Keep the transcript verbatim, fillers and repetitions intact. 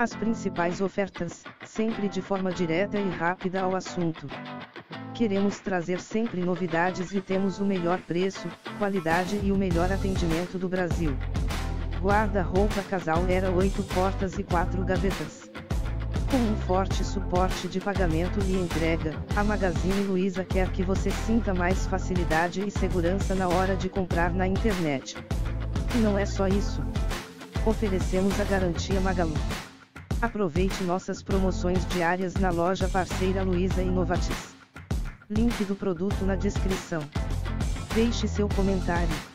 As principais ofertas, sempre de forma direta e rápida ao assunto. Queremos trazer sempre novidades e temos o melhor preço, qualidade e o melhor atendimento do Brasil. Guarda-roupa casal Hera oito portas e quatro gavetas. Com um forte suporte de pagamento e entrega, a Magazine Luiza quer que você sinta mais facilidade e segurança na hora de comprar na internet. E não é só isso. Oferecemos a garantia Magalu. Aproveite nossas promoções diárias na loja parceira Luiza Innovatis. Link do produto na descrição. Deixe seu comentário.